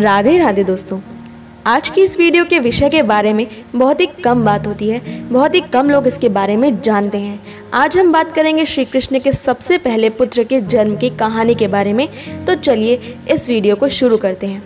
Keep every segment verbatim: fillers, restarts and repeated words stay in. राधे राधे दोस्तों, आज की इस वीडियो के विषय के बारे में बहुत ही कम बात होती है, बहुत ही कम लोग इसके बारे में जानते हैं। आज हम बात करेंगे श्री कृष्ण के सबसे पहले पुत्र के जन्म की कहानी के बारे में। तो चलिए इस वीडियो को शुरू करते हैं।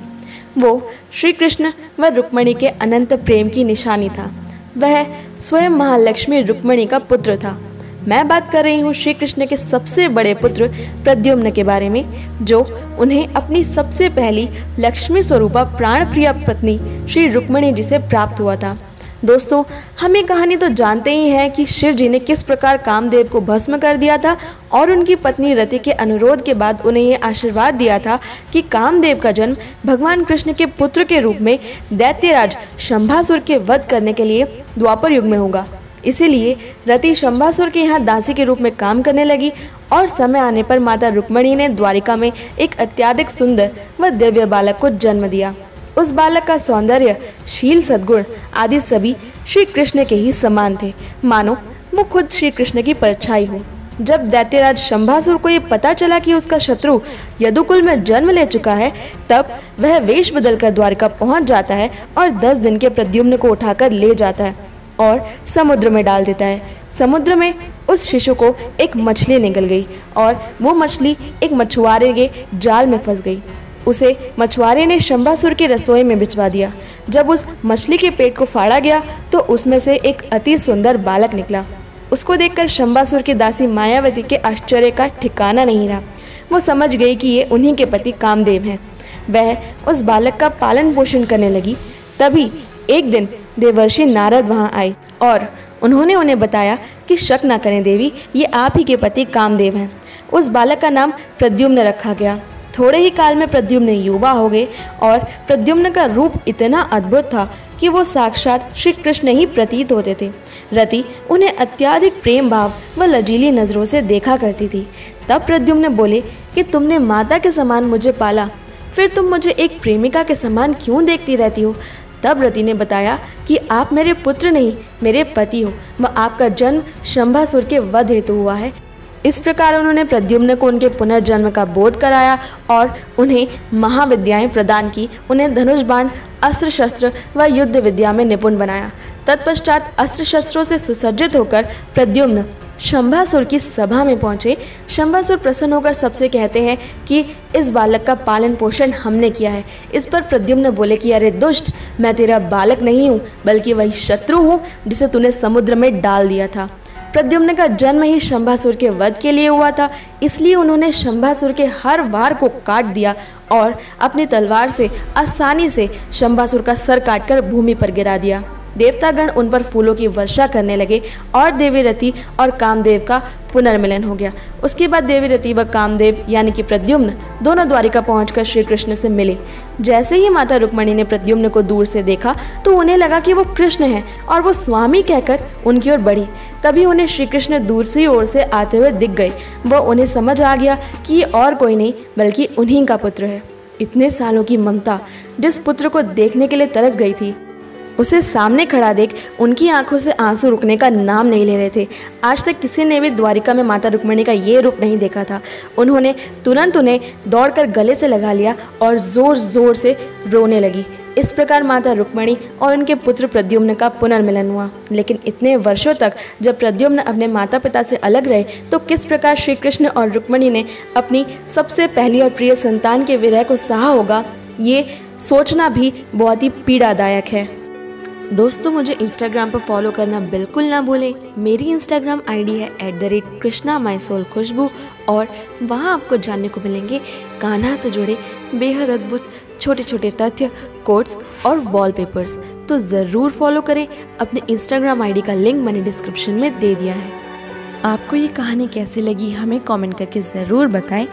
वो श्री कृष्ण व रुक्मिणी के अनंत प्रेम की निशानी था। वह स्वयं महालक्ष्मी रुक्मिणी का पुत्र था। मैं बात कर रही हूँ श्री कृष्ण के सबसे बड़े पुत्र प्रद्युम्न के बारे में, जो उन्हें अपनी सबसे पहली लक्ष्मी स्वरूपा प्राणप्रिया पत्नी श्री रुक्मिणी जी से प्राप्त हुआ था। दोस्तों, हम ये कहानी तो जानते ही हैं कि शिव जी ने किस प्रकार कामदेव को भस्म कर दिया था और उनकी पत्नी रति के अनुरोध के बाद उन्हें ये आशीर्वाद दिया था कि कामदेव का जन्म भगवान कृष्ण के पुत्र के रूप में दैत्यराज शंभासुर के वध करने के लिए द्वापर युग में होगा। इसीलिए रति शंभासुर के यहाँ दासी के रूप में काम करने लगी और समय आने पर माता रुक्मिणी ने द्वारिका में एक अत्यधिक सुंदर व दिव्य बालक को जन्म दिया। उस बालक का सौंदर्य, शील, सद्गुण आदि सभी श्री कृष्ण के ही समान थे, मानो वो खुद श्री कृष्ण की परछाई हो। जब दैत्यराज शंभासुर को ये पता चला कि उसका शत्रु यदुकुल में जन्म ले चुका है, तब वह वेश बदलकर द्वारिका पहुँच जाता है और दस दिन के प्रद्युम्न को उठाकर ले जाता है और समुद्र में डाल देता है। समुद्र में उस शिशु को एक मछली निगल गई और वो मछली एक मछुआरे के जाल में फंस गई। उसे मछुआरे ने शंभासुर के रसोई में भिजवा दिया। जब उस मछली के पेट को फाड़ा गया तो उसमें से एक अति सुंदर बालक निकला। उसको देखकर शंभासुर की दासी मायावती के आश्चर्य का ठिकाना नहीं रहा। वो समझ गई कि ये उन्हीं के पति कामदेव हैं। वह उस बालक का पालन पोषण करने लगी। तभी एक दिन देवर्षि नारद वहां आए और उन्होंने उन्हें बताया कि शक न करें देवी, ये आप ही के पति कामदेव हैं। उस बालक का नाम प्रद्युम्न रखा गया। थोड़े ही काल में प्रद्युम्न युवा हो गए और प्रद्युम्न का रूप इतना अद्भुत था कि वो साक्षात श्री कृष्ण ही प्रतीत होते थे। रति उन्हें अत्यधिक प्रेम भाव व लजीली नज़रों से देखा करती थी। तब प्रद्युम्न बोले कि तुमने माता के समान मुझे पाला, फिर तुम मुझे एक प्रेमिका के समान क्यों देखती रहती हो? तब रति ने बताया कि आप मेरे पुत्र नहीं, मेरे पति हो व आपका जन्म शंभासुर के वध हेतु हुआ है। इस प्रकार उन्होंने प्रद्युम्न को उनके पुनर्जन्म का बोध कराया और उन्हें महाविद्याएं प्रदान की। उन्हें धनुष बाण, अस्त्र शस्त्र व युद्ध विद्या में निपुण बनाया। तत्पश्चात अस्त्र शस्त्रों से सुसज्जित होकर प्रद्युम्न शंभासुर की सभा में पहुंचे। शंभासुर प्रसन्न होकर सबसे कहते हैं कि इस बालक का पालन पोषण हमने किया है। इस पर प्रद्युम्न बोले कि अरे दुष्ट, मैं तेरा बालक नहीं हूँ, बल्कि वही शत्रु हूँ जिसे तूने समुद्र में डाल दिया था। प्रद्युम्न का जन्म ही शंभासुर के वध के लिए हुआ था, इसलिए उन्होंने शंभासुर के हर वार को काट दिया और अपनी तलवार से आसानी से शंभासुर का सर काटकर भूमि पर गिरा दिया। देवतागण उन पर फूलों की वर्षा करने लगे और देवीरथी और कामदेव का पुनर्मिलन हो गया। उसके बाद देवीरथी व कामदेव यानी कि प्रद्युम्न दोनों द्वारिका पहुंचकर श्री कृष्ण से मिले। जैसे ही माता रुक्मिणी ने प्रद्युम्न को दूर से देखा तो उन्हें लगा कि वो कृष्ण हैं और वो स्वामी कहकर उनकी ओर बढ़ी। तभी उन्हें श्री कृष्ण दूसरी ओर से आते हुए दिख गए। वह उन्हें समझ आ गया कि ये और कोई नहीं बल्कि उन्हीं का पुत्र है। इतने सालों की ममता, जिस पुत्र को देखने के लिए तरस गई थी, उसे सामने खड़ा देख उनकी आंखों से आंसू रुकने का नाम नहीं ले रहे थे। आज तक किसी ने भी द्वारिका में माता रुक्मिणी का ये रूप नहीं देखा था। उन्होंने तुरंत उन्हें दौड़कर गले से लगा लिया और ज़ोर ज़ोर से रोने लगी। इस प्रकार माता रुक्मिणी और उनके पुत्र प्रद्युम्न का पुनर्मिलन हुआ। लेकिन इतने वर्षों तक जब प्रद्युम्न अपने माता पिता से अलग रहे तो किस प्रकार श्री कृष्ण और रुक्मिणी ने अपनी सबसे पहली और प्रिय संतान के विरह को सहा होगा, ये सोचना भी बहुत ही पीड़ादायक है। दोस्तों, मुझे इंस्टाग्राम पर फॉलो करना बिल्कुल ना भूलें। मेरी इंस्टाग्राम आईडी है at the rate Krishna my soul Khushboo और वहाँ आपको जानने को मिलेंगे कान्हा से जुड़े बेहद अद्भुत छोटे छोटे तथ्य, कोट्स और वॉलपेपर्स। तो ज़रूर फॉलो करें। अपने इंस्टाग्राम आईडी का लिंक मैंने डिस्क्रिप्शन में दे दिया है। आपको ये कहानी कैसी लगी हमें कॉमेंट करके ज़रूर बताएँ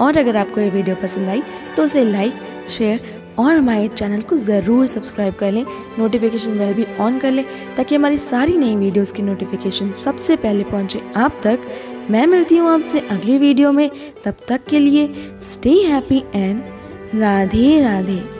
और अगर आपको ये वीडियो पसंद आई तो उसे लाइक, शेयर और हमारे चैनल को ज़रूर सब्सक्राइब कर लें। नोटिफिकेशन बेल भी ऑन कर लें ताकि हमारी सारी नई वीडियोस की नोटिफिकेशन सबसे पहले पहुंचे आप तक। मैं मिलती हूँ आपसे अगली वीडियो में। तब तक के लिए stay happy and Radhe Radhe.